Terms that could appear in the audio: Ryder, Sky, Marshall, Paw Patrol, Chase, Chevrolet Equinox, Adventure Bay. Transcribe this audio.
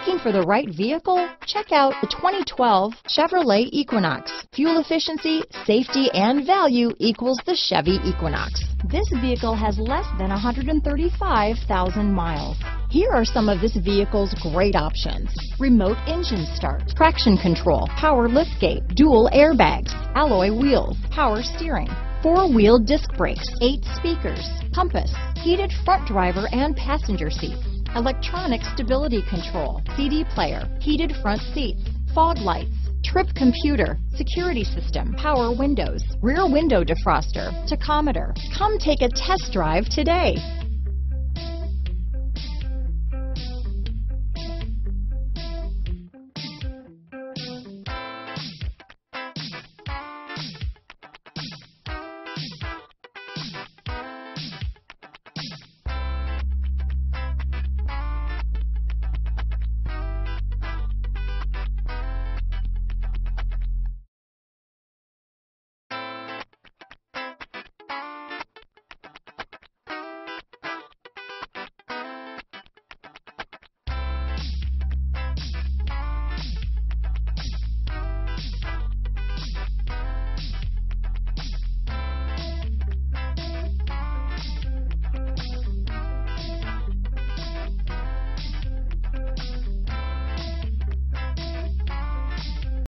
Looking for the right vehicle? Check out the 2012 Chevrolet Equinox. Fuel efficiency, safety, and value equals the Chevy Equinox. This vehicle has less than 135,000 miles. Here are some of this vehicle's great options: remote engine start, traction control, power liftgate, dual airbags, alloy wheels, power steering, four-wheel disc brakes, 8 speakers, compass, heated front driver and passenger seats, electronic stability control, CD player, heated front seats, fog lights, trip computer, security system, power windows, rear window defroster, tachometer. Come take a test drive today.